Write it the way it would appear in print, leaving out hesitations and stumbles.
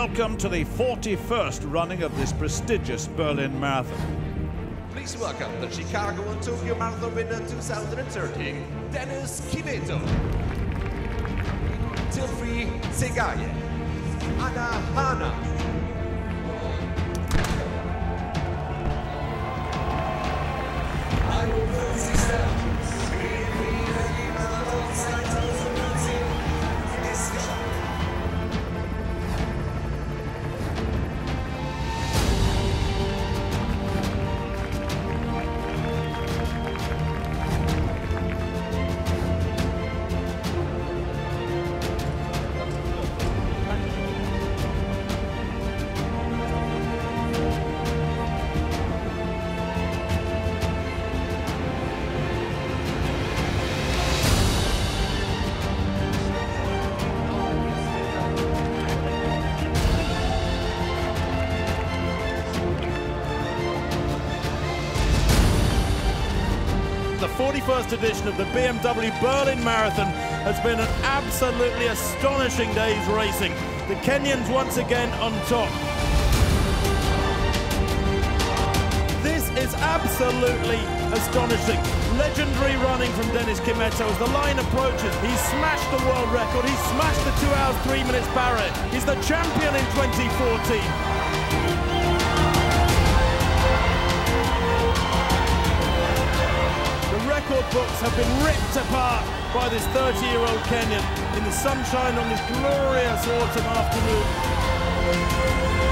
Welcome to the 41st running of this prestigious Berlin Marathon. Please welcome the Chicago and Tokyo Marathon winner 2013, Dennis Kimetto, Tilfi Tsegaye, Anna Hanna, the 41st edition of the BMW Berlin Marathon has been an absolutely astonishing day's racing. The Kenyans once again on top. This is absolutely astonishing. Legendary running from Dennis Kimetto as the line approaches. He's smashed the world record. He's smashed the 2 hours 3 minutes barrier. He's the champion in 2014. Record books have been ripped apart by this 30-year-old Kenyan in the sunshine on this glorious autumn afternoon.